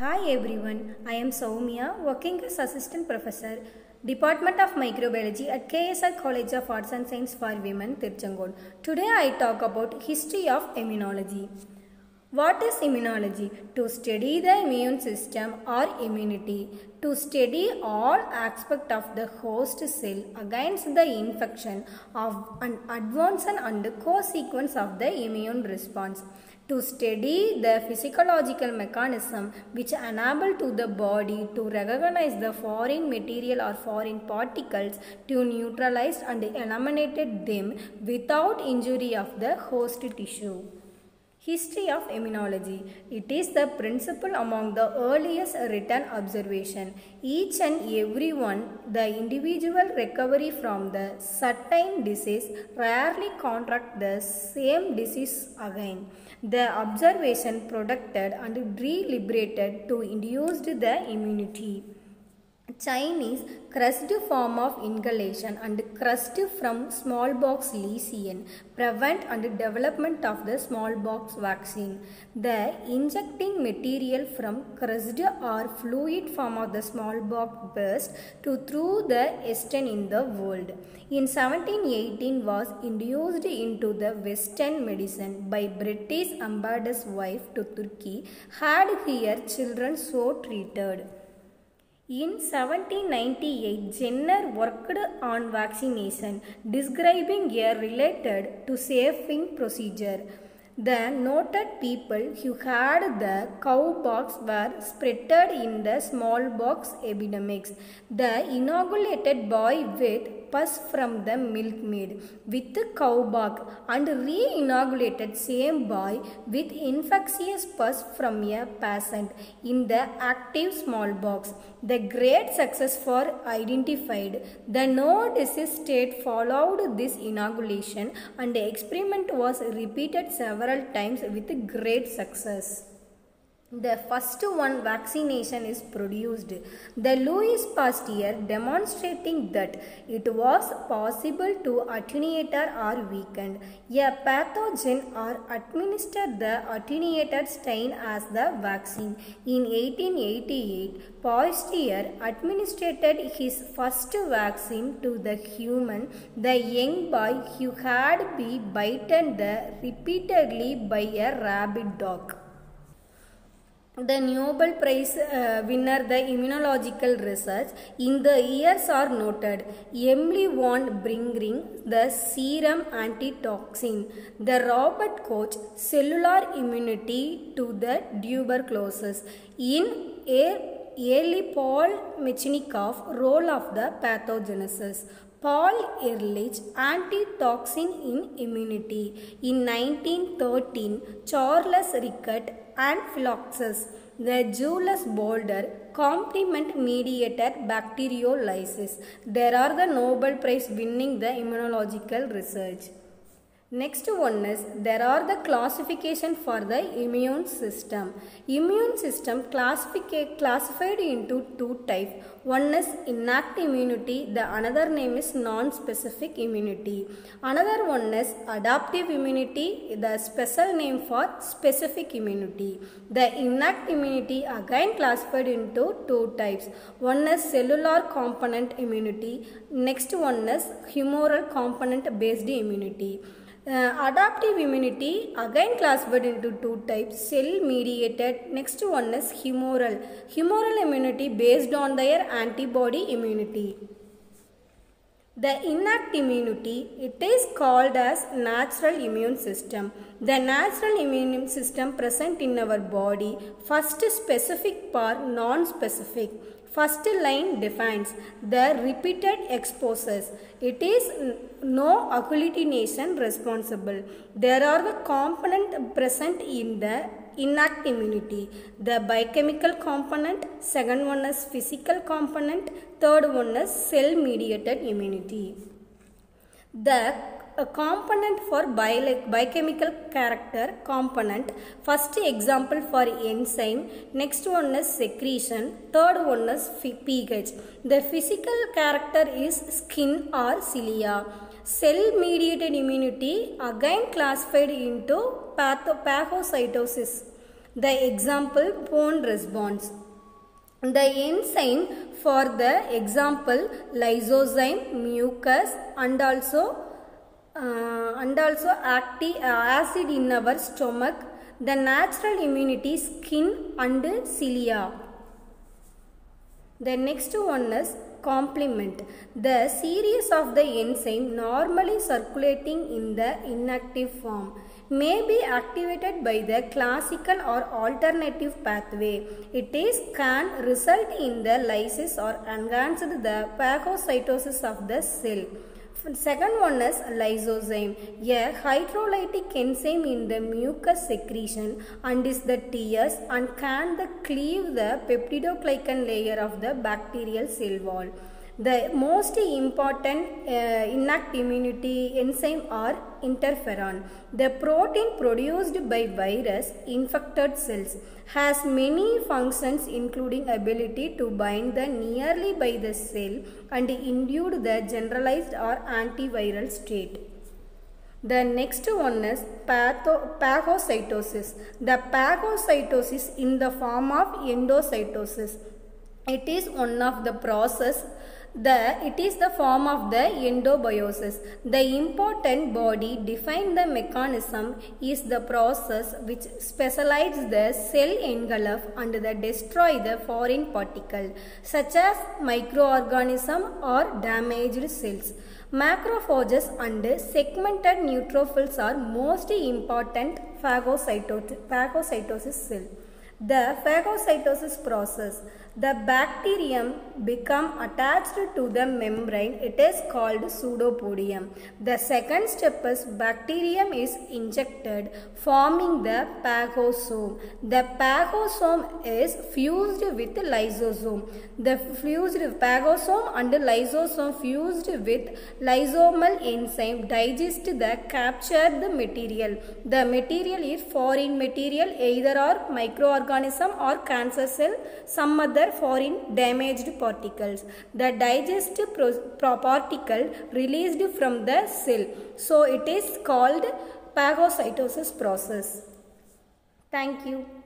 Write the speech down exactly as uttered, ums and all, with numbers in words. Hi everyone, I am Soumiya, working as Assistant Professor, Department of Microbiology at K S R College of Arts and Science for Women, Tirchangol. Today I talk about history of immunology. What is immunology? To study the immune system or immunity, to study all aspects of the host cell against the infection of an advance and co-sequence of the immune response. To study the physiological mechanism which enable to the body to recognize the foreign material or foreign particles to neutralize and eliminate them without injury of the host tissue. History of immunology. It is the principle among the earliest written observation. Each and every one, the individual recovery from the certain disease rarely contract the same disease again. The observation producted and deliberated to induce the immunity. Chinese crust form of inhalation and crust from smallpox lesion prevent and development of the smallpox vaccine. The injecting material from crust or fluid form of the smallpox burst to through the Eastern in the world. In seventeen eighteen was induced into the Western medicine by British ambassador's wife to Turkey had here children so treated. In seventeen ninety-eight, Jenner worked on vaccination, describing a related to saving procedure. The noted people who had the cowpox were spreaded in the smallpox epidemics. The inoculated boy with pus from the milkmaid with cowpox and re-inoculated same boy with infectious pus from a patient in the active smallpox. The great success for identified. The no disease state followed this inoculation and the experiment was repeated several times with great success. The first one vaccination is produced. The Louis Pasteur demonstrating that it was possible to attenuator or weaken a pathogen or administer the attenuated strain as the vaccine. In eighteen eighty-eight, Pasteur administered his first vaccine to the human, the young boy who had been bitten the repeatedly by a rabid dog. The Nobel Prize uh, winner the immunological research in the years are noted. Emil von Behring, the serum antitoxin. The Robert Koch, cellular immunity to the tuberculosis. In early Paul Mechnikov, role of the pathogenesis. Paul Ehrlich, antitoxin in immunity. In nineteen thirteen, Charles Richet, anaphylaxis. The Jules Bordet, complement mediated bacteriolysis. There are the Nobel Prize winning the immunological research. Next one is, there are the classification for the immune system. Immune system classified into two types. One is innate immunity, the another name is non-specific immunity. Another one is adaptive immunity, the special name for specific immunity. The innate immunity again classified into two types. One is cellular component immunity, next one is humoral component based immunity. Uh, adaptive immunity again classified into two types, cell mediated, next one is humoral humoral immunity based on their antibody immunity. The innate immunity, it is called as natural immune system. The natural immune system present in our body, first specific part, non-specific. First line defines the repeated exposures. It is no agglutination responsible. There are the components present in the innate immunity. The biochemical component, second one is physical component, third one is cell mediated immunity. The A component for bio, biochemical character component, first example for enzyme, next one is secretion, third one is pH. The physical character is skin or cilia. Cell mediated immunity again classified into patho phagocytosis. The example bond response. The enzyme for the example lysozyme, mucus, and also uh, and also active uh, acid in our stomach, the natural immunity, skin and cilia. The next one is complement. The series of the enzyme normally circulating in the inactive form may be activated by the classical or alternative pathway. It is can result in the lysis or enhance the phagocytosis of the cell. Second one is lysozyme, a hydrolytic enzyme in the mucus secretion, and is the tears and can the cleave the peptidoglycan layer of the bacterial cell wall. The most important uh, innate immunity enzyme are interferon. The protein produced by virus infected cells has many functions, including ability to bind the nearly by the cell and induce the generalized or antiviral state. The next one is phagocytosis. The phagocytosis in the form of endocytosis. It is one of the process The, it is the form of the endobiosis. The important body define the mechanism is the process which specializes the cell engulf and the destroy the foreign particle such as microorganism or damaged cells. Macrophages and segmented neutrophils are most important phagocyto- phagocytosis cell. The phagocytosis process. The bacterium become attached to the membrane. It is called pseudopodium. The second step is bacterium is injected, forming the phagosome. The phagosome is fused with lysosome. The fused phagosome and lysosome fused with lysosomal enzyme digest the captured material. The material is foreign material, either or microorganism or cancer cell, some other foreign damaged particles. The digestive particle released from the cell. So it is called phagocytosis process. Thank you.